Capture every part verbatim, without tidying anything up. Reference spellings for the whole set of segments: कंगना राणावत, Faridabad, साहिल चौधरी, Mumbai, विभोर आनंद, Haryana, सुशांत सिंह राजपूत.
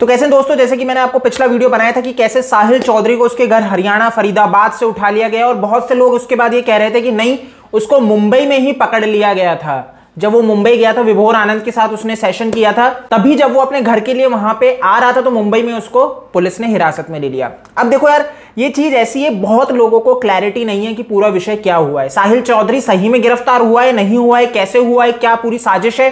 तो कैसे दोस्तों, जैसे कि मैंने आपको पिछला वीडियो बनाया था कि कैसे साहिल चौधरी को उसके घर हरियाणा फरीदाबाद से उठा लिया गया और बहुत से लोग उसके बाद ये कह रहे थे कि नहीं, उसको मुंबई में ही पकड़ लिया गया था। जब वो मुंबई गया था, विभोर आनंद के साथ उसने सेशन किया था, तभी जब वो अपने घर के लिए वहां पे आ रहा था तो मुंबई में उसको पुलिस ने हिरासत में ले लिया। अब देखो यार, ये चीज ऐसी है, बहुत लोगों को क्लैरिटी नहीं है कि पूरा विषय क्या हुआ है, साहिल चौधरी सही में गिरफ्तार हुआ है, नहीं हुआ है, कैसे हुआ है, क्या पूरी साजिश है,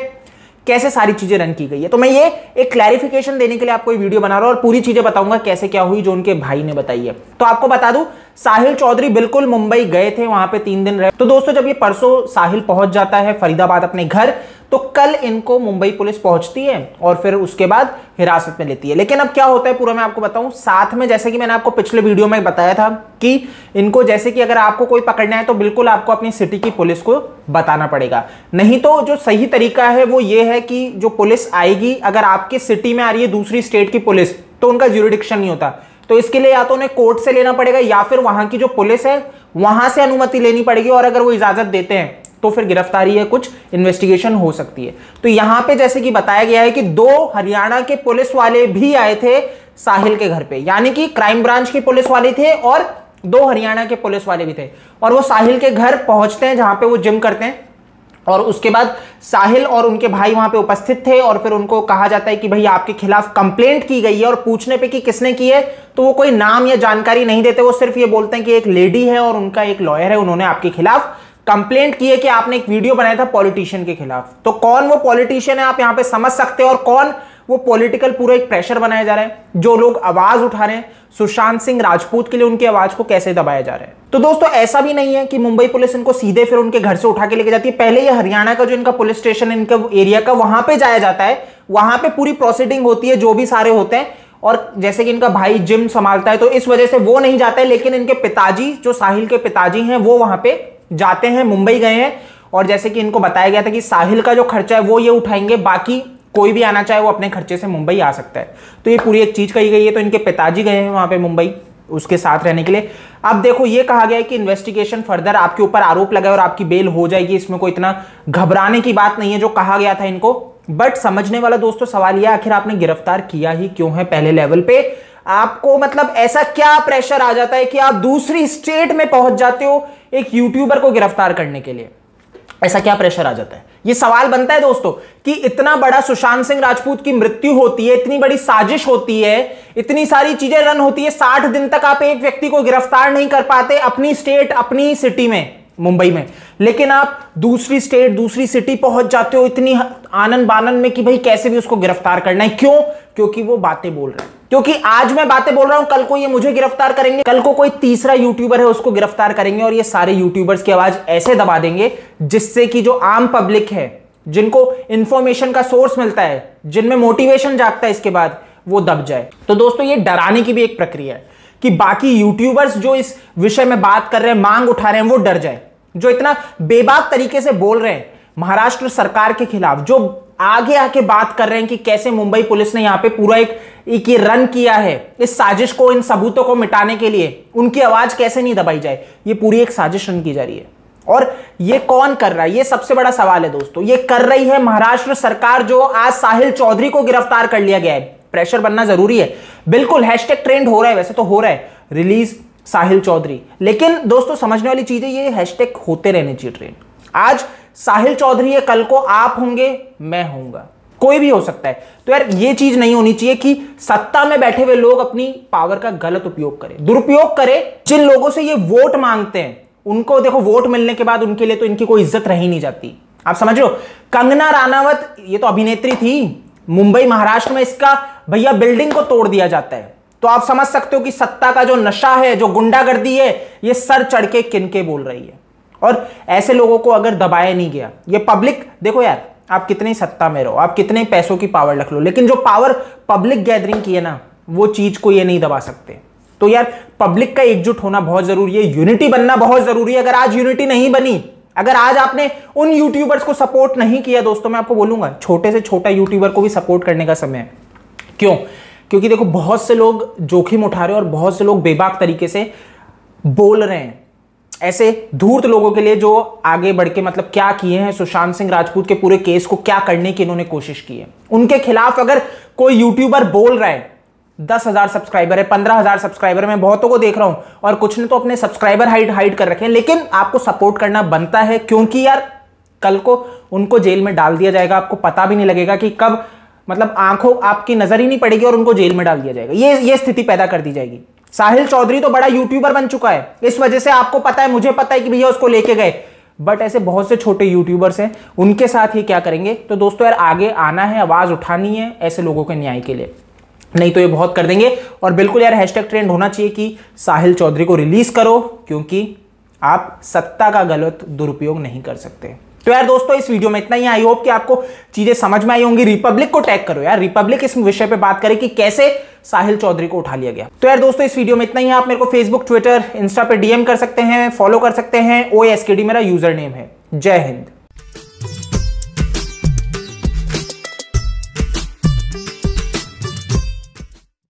कैसे सारी चीजें रन की गई है। तो मैं ये एक क्लैरिफिकेशन देने के लिए आपको ये वीडियो बना रहा हूं और पूरी चीजें बताऊंगा कैसे क्या हुई जो उनके भाई ने बताई है। तो आपको बता दूं, साहिल चौधरी बिल्कुल मुंबई गए थे, वहां पे तीन दिन रहे। तो दोस्तों, जब ये परसों साहिल पहुंच जाता है फरीदाबाद अपने घर, तो कल इनको मुंबई पुलिस पहुंचती है और फिर उसके बाद हिरासत में लेती है। लेकिन अब क्या होता है पूरा मैं आपको बताऊं। साथ में जैसे कि मैंने आपको पिछले वीडियो में बताया था कि इनको, जैसे कि अगर आपको कोई पकड़ना है तो बिल्कुल आपको अपनी सिटी की पुलिस को बताना पड़ेगा, नहीं तो जो सही तरीका है वो ये है कि जो पुलिस आएगी, अगर आपके सिटी में आ रही है दूसरी स्टेट की पुलिस तो उनका ज्यूरिडिक्शन नहीं होता। तो इसके लिए या तो उन्हें कोर्ट से लेना पड़ेगा या फिर वहां की जो पुलिस है वहां से अनुमति लेनी पड़ेगी, और अगर वो इजाजत देते हैं तो फिर गिरफ्तारी है, कुछ इन्वेस्टिगेशन हो सकती है। तो यहां पे जैसे कि बताया गया है कि दो हरियाणा के पुलिस वाले भी आए थे साहिल के घर पे, यानी कि क्राइम ब्रांच की पुलिस वाले थे और दो हरियाणा के पुलिस वाले भी थे। और वो साहिल के घर पहुंचते हैं जहां पे वो जिम करते हैं, और उसके बाद साहिल और उनके भाई वहां पे उपस्थित थे, और फिर उनको कहा जाता है कि भाई आपके खिलाफ कंप्लेंट की गई है, और पूछने पे कि किसने की है तो वो कोई नाम या जानकारी नहीं देते, वो सिर्फ ये बोलते हैं कि एक लेडी है और उनका एक लॉयर है, उन्होंने आपके खिलाफ कंप्लेंट की है कि आपने एक वीडियो बनाया था पॉलिटिशियन के खिलाफ। तो कौन वो पॉलिटिशियन है आप यहां पे समझ सकते हो, और कौन वो पॉलिटिकल पूरा एक प्रेशर बनाया जा रहा है, जो लोग आवाज उठा रहे हैं सुशांत सिंह राजपूत के लिए, उनकी आवाज को कैसे दबाया जा रहा है। तो दोस्तों, ऐसा भी नहीं है कि मुंबई पुलिस इनको सीधे फिर उनके घर से उठा के लेके जाती है। पहले ये हरियाणा का जो इनका पुलिस स्टेशन है, इनका एरिया का, वहां पे जाया जाता है, वहां पे पूरी प्रोसीडिंग होती है, जो भी सारे होते हैं। और जैसे कि इनका भाई जिम संभालता है तो इस वजह से वो नहीं जाता है, लेकिन इनके पिताजी, जो साहिल के पिताजी हैं, वो वहां पे जाते हैं, मुंबई गए हैं। और जैसे कि इनको बताया गया था कि साहिल का जो खर्चा है वो ये उठाएंगे, बाकी कोई भी आना चाहे वो अपने खर्चे से मुंबई आ सकता है। तो ये पूरी एक चीज कही गई है। तो इनके पिताजी गए हैं वहां पे मुंबई उसके साथ रहने के लिए। अब देखो, ये कहा गया है कि इन्वेस्टिगेशन फर्दर, आपके ऊपर आरोप लगा है और आपकी बेल हो जाएगी, इसमें कोई इतना घबराने की बात नहीं है जो कहा गया था इनको। बट समझने वाला दोस्तों सवाल यह, आखिर आपने गिरफ्तार किया ही क्यों है पहले लेवल पे? आपको मतलब ऐसा क्या प्रेशर आ जाता है कि आप दूसरी स्टेट में पहुंच जाते हो एक यूट्यूबर को गिरफ्तार करने के लिए? ऐसा क्या प्रेशर आ जाता है, ये सवाल बनता है दोस्तों। कि इतना बड़ा सुशांत सिंह राजपूत की मृत्यु होती है, इतनी बड़ी साजिश होती है, इतनी सारी चीजें रन होती है, साठ दिन तक आप एक व्यक्ति को गिरफ्तार नहीं कर पाते अपनी स्टेट, अपनी सिटी में, मुंबई में, लेकिन आप दूसरी स्टेट, दूसरी सिटी पहुंच जाते हो इतनी आनंद बानंद में कि भाई कैसे भी उसको गिरफ्तार करना है। क्यों? क्योंकि वो बातें बोल रहे हैं, क्योंकि आज मैं बातें बोल रहा हूं, कल को ये मुझे गिरफ्तार करेंगे, कल को कोई तीसरा यूट्यूबर है उसको गिरफ्तार करेंगे, और ये सारे यूट्यूबर्स की आवाज ऐसे दबा देंगे जिससे कि जो आम पब्लिक है, जिनको इंफॉर्मेशन का सोर्स मिलता है, जिनमें मोटिवेशन जागता है, इसके बाद वो दब जाए। तो दोस्तों, ये डराने की भी एक प्रक्रिया है कि बाकी यूट्यूबर्स जो इस विषय में बात कर रहे हैं, मांग उठा रहे हैं, वो डर जाए। जो इतना बेबाक तरीके से बोल रहे हैं महाराष्ट्र सरकार के खिलाफ, जो आगे आके बात कर रहे हैं कि कैसे मुंबई पुलिस ने यहां पे पूरा एक, एक ये रन किया है इस साजिश को, इन सबूतों को मिटाने के लिए, उनकी आवाज कैसे नहीं दबाई जाए, ये पूरी एक साजिश रन की जा रही है। और ये कौन कर रहा है, ये सबसे बड़ा सवाल है दोस्तों। ये कर रही है महाराष्ट्र सरकार, जो आज साहिल चौधरी को गिरफ्तार कर लिया गया है। प्रेशर बनना जरूरी है, बिल्कुल हैशटैग ट्रेंड हो रहा है, वैसे तो हो रहा है रिलीज साहिल चौधरी, लेकिन दोस्तों समझने वाली चीज है, ये हैशटैग होते रहने चाहिए ट्रेंड। आज साहिल चौधरी है, कल को आप होंगे, मैं होऊंगा, कोई भी हो सकता है। तो यार ये चीज नहीं होनी चाहिए कि सत्ता में बैठे हुए लोग अपनी पावर का गलत उपयोग करें, दुरुपयोग करें। जिन लोगों से ये वोट मांगते हैं उनको देखो, वोट मिलने के बाद उनके लिए तो इनकी कोई इज्जत रही नहीं जाती, आप समझ लो। कंगना राणावत, ये तो अभिनेत्री थी, मुंबई महाराष्ट्र में इसका भैया बिल्डिंग को तोड़ दिया जाता है। तो आप समझ सकते हो कि सत्ता का जो नशा है, जो गुंडागर्दी है, ये सर चढ़ के किनके बोल रही है। और ऐसे लोगों को अगर दबाया नहीं गया, ये पब्लिक, देखो यार आप कितने सत्ता में रहो, आप कितने पैसों की पावर रख लो, लेकिन जो पावर पब्लिक गैदरिंग की है ना, वो चीज को ये नहीं दबा सकते। तो यार पब्लिक का एकजुट होना बहुत जरूरी है, यूनिटी बनना बहुत जरूरी है। अगर आज यूनिटी नहीं बनी, अगर आज आपने उन यूट्यूबर्स को सपोर्ट नहीं किया, दोस्तों मैं आपको बोलूंगा छोटे से छोटा यूट्यूबर को भी सपोर्ट करने का समय है। क्यों? क्योंकि देखो बहुत से लोग जोखिम उठा रहे हैं और बहुत से लोग बेबाक तरीके से बोल रहे हैं। ऐसे धूर्त लोगों के लिए जो आगे बढ़ के मतलब क्या किए हैं, सुशांत सिंह राजपूत के पूरे केस को क्या करने की इन्होंने कोशिश की है। उनके खिलाफ अगर कोई यूट्यूबर बोल रहा है, दस हजार सब्सक्राइबर है, पंद्रह हजार सब्सक्राइबर, मैं बहुतों को देख रहा हूं और कुछ ने तो अपने सब्सक्राइबर हाइड हाइड कर रखे हैं, लेकिन आपको सपोर्ट करना बनता है क्योंकि यार कल को उनको जेल में डाल दिया जाएगा, आपको पता भी नहीं लगेगा कि कब, मतलब आंखों आपकी नजर ही नहीं पड़ेगी और उनको जेल में डाल दिया जाएगा, ये ये स्थिति पैदा कर दी जाएगी। साहिल चौधरी तो बड़ा यूट्यूबर बन चुका है, इस वजह से आपको पता है, मुझे पता है कि भैया उसको लेके गए, बट ऐसे बहुत से छोटे यूट्यूबर्स हैं, उनके साथ ये क्या करेंगे। तो दोस्तों यार आगे आना है, आवाज उठानी है ऐसे लोगों के न्याय के लिए, नहीं तो ये बहुत कर देंगे। और बिल्कुल यार हैशटैग ट्रेंड होना चाहिए कि साहिल चौधरी को रिलीज करो, क्योंकि आप सत्ता का गलत दुरुपयोग नहीं कर सकते। तो यार दोस्तों इस वीडियो में इतना ही, आई होप कि आपको चीजें समझ में आई होंगी। रिपब्लिक को टैग करो यार, रिपब्लिक इस विषय पे बात करे कि कैसे साहिल चौधरी को उठा लिया गया। तो यार दोस्तों इस वीडियो में इतना ही, आप मेरे को फेसबुक, ट्विटर, इंस्टा पे डीएम कर सकते हैं, फॉलो कर सकते हैं, ओ एस के डी मेरा यूजर नेम है। जय हिंद।